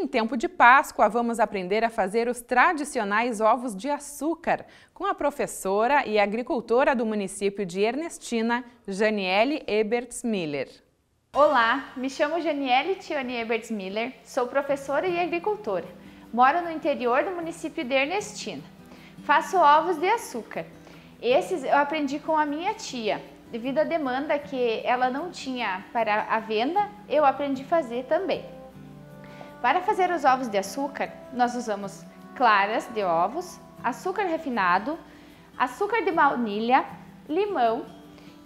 Em tempo de Páscoa, vamos aprender a fazer os tradicionais ovos de açúcar com a professora e agricultora do município de Ernestina, Janielly Eberts Miller. Olá, me chamo Janielly Tione Eberts Miller, sou professora e agricultora. Moro no interior do município de Ernestina. Faço ovos de açúcar. Esses eu aprendi com a minha tia. Devido à demanda que ela não tinha para a venda, eu aprendi a fazer também. Para fazer os ovos de açúcar, nós usamos claras de ovos, açúcar refinado, açúcar de baunilha, limão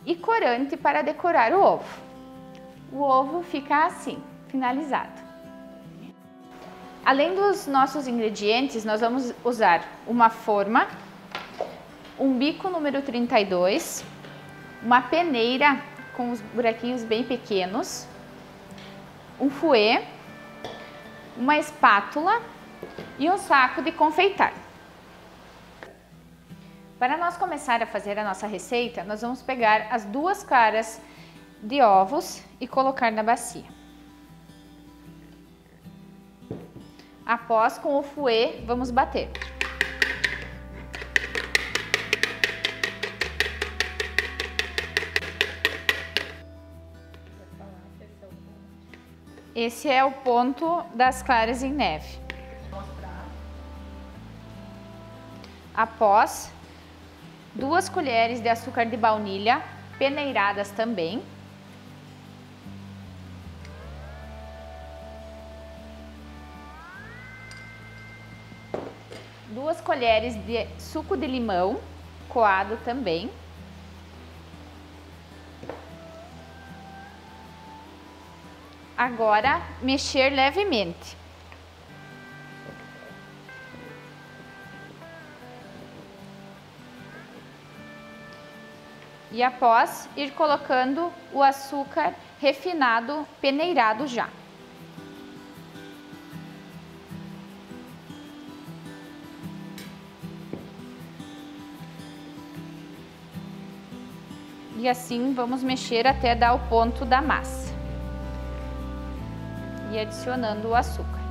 e corante para decorar o ovo. O ovo fica assim, finalizado. Além dos nossos ingredientes, nós vamos usar uma forma, um bico número 32, uma peneira com os buraquinhos bem pequenos, um fouet, uma espátula e um saco de confeitar. Para nós começar a fazer a nossa receita, nós vamos pegar as duas claras de ovos e colocar na bacia. Após, com o fouet, vamos bater. Esse é o ponto das claras em neve. Após, 2 colheres de açúcar de baunilha, peneiradas também. Duas colheres de suco de limão, coado também. Agora, mexer levemente. E após, ir colocando o açúcar refinado, peneirado já. E assim vamos mexer até dar o ponto da massa e adicionando o açúcar.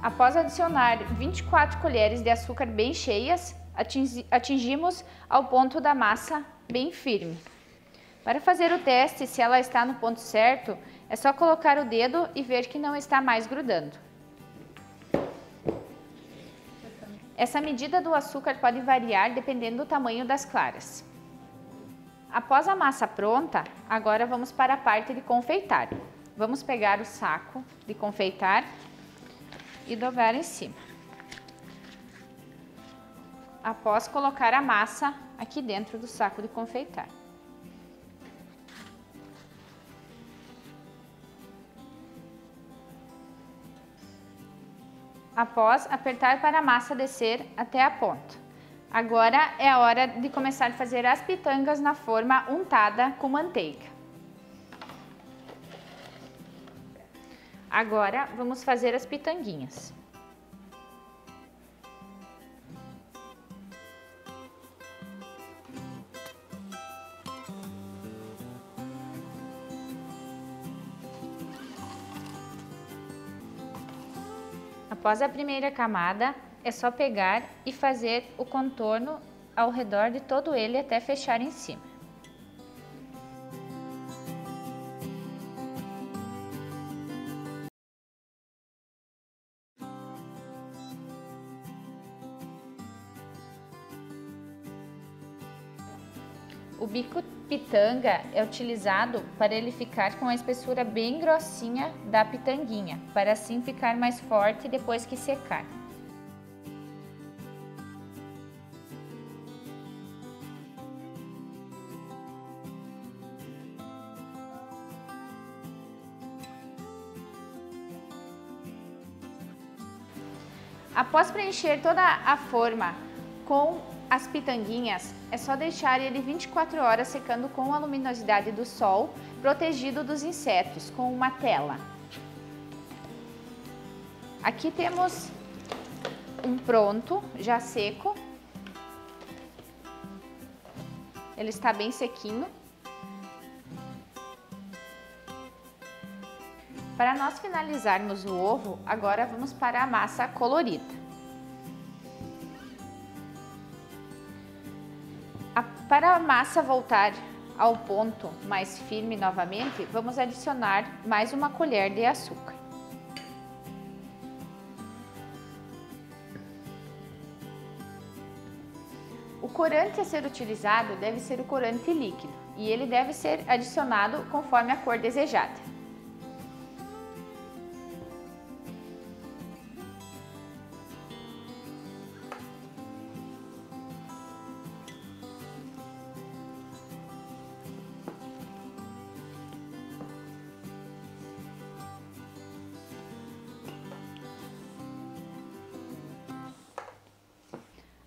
Após adicionar 24 colheres de açúcar bem cheias, atingimos ao ponto da massa bem firme. Para fazer o teste se ela está no ponto certo, é só colocar o dedo e ver que não está mais grudando. Essa medida do açúcar pode variar dependendo do tamanho das claras. Após a massa pronta, agora vamos para a parte de confeitar. Vamos pegar o saco de confeitar e dobrar em cima. Após colocar a massa aqui dentro do saco de confeitar. Após apertar para a massa descer até a ponta. Agora é a hora de começar a fazer as pitangas na forma untada com manteiga. Agora, vamos fazer as pitanguinhas. Após a primeira camada, é só pegar e fazer o contorno ao redor de todo ele até fechar em cima. O bico pitanga é utilizado para ele ficar com a espessura bem grossinha da pitanguinha, para assim ficar mais forte depois que secar. Após preencher toda a forma com as pitanguinhas, é só deixar ele 24 horas secando com a luminosidade do sol, protegido dos insetos, com uma tela. Aqui temos um pronto, já seco. Ele está bem sequinho. Para nós finalizarmos o ovo, agora vamos para a massa colorida. Para a massa voltar ao ponto mais firme novamente, vamos adicionar mais uma colher de açúcar. O corante a ser utilizado deve ser o corante líquido e ele deve ser adicionado conforme a cor desejada.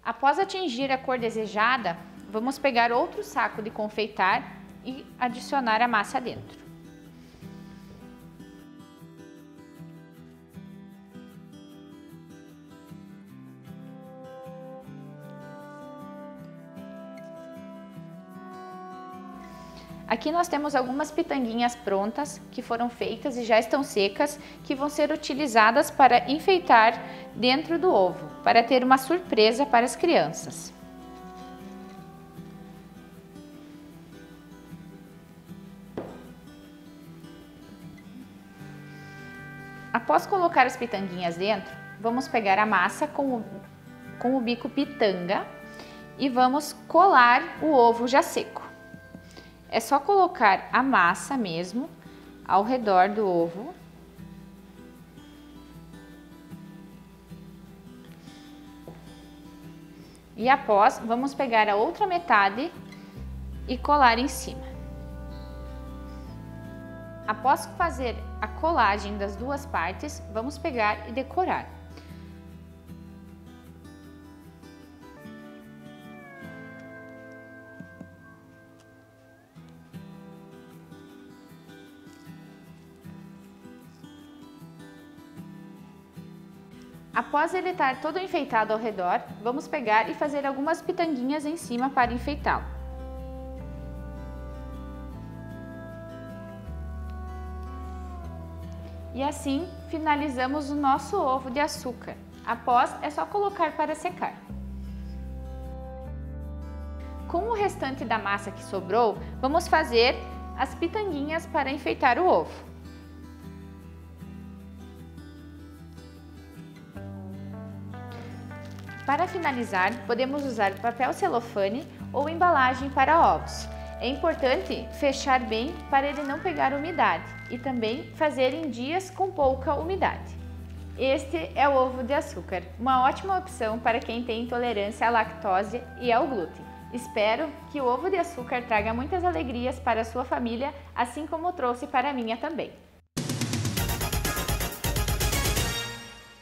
Após atingir a cor desejada, vamos pegar outro saco de confeitar e adicionar a massa dentro. Aqui nós temos algumas pitanguinhas prontas que foram feitas e já estão secas, que vão ser utilizadas para enfeitar dentro do ovo, para ter uma surpresa para as crianças. Após colocar as pitanguinhas dentro, vamos pegar a massa com o bico pitanga e vamos colar o ovo já seco. É só colocar a massa mesmo ao redor do ovo. E após, vamos pegar a outra metade e colar em cima. Após fazer a colagem das duas partes, vamos pegar e decorar. Após ele estar todo enfeitado ao redor, vamos pegar e fazer algumas pitanguinhas em cima para enfeitá-lo. E assim finalizamos o nosso ovo de açúcar. Após, é só colocar para secar. Com o restante da massa que sobrou, vamos fazer as pitanguinhas para enfeitar o ovo. Para finalizar, podemos usar papel celofane ou embalagem para ovos. É importante fechar bem para ele não pegar umidade e também fazer em dias com pouca umidade. Este é o ovo de açúcar, uma ótima opção para quem tem intolerância à lactose e ao glúten. Espero que o ovo de açúcar traga muitas alegrias para a sua família, assim como trouxe para a minha também.